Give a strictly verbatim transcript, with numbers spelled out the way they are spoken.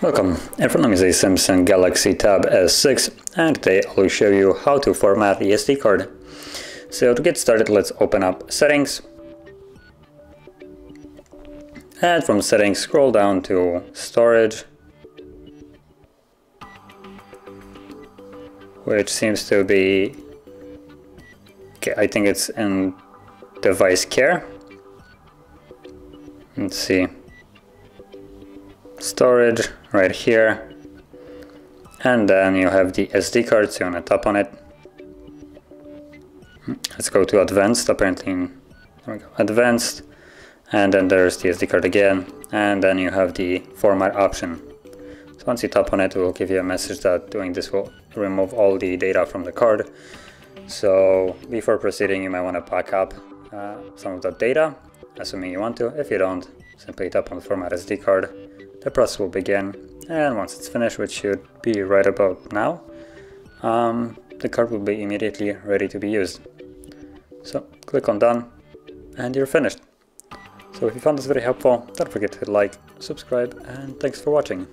Welcome! In front of me is a Samsung Galaxy Tab S six, and today I will show you how to format the S D card. So to get started, let's open up Settings, and from Settings scroll down to Storage, which seems to be, okay, I think it's in Device Care. Let's see. Storage right here, and then you have the S D card, so you want to tap on it. Let's go to Advanced, apparently. There we go, Advanced, and then there's the S D card again, and then you have the format option. So once you tap on it, it will give you a message that doing this will remove all the data from the card. So before proceeding, you might want to pack up uh, some of that data, assuming you want to. If you don't, simply tap on the Format S D card. The process will begin, and once it's finished, which should be right about now, um, the card will be immediately ready to be used. So click on Done, and you're finished. So if you found this very helpful, don't forget to hit like, subscribe, and thanks for watching.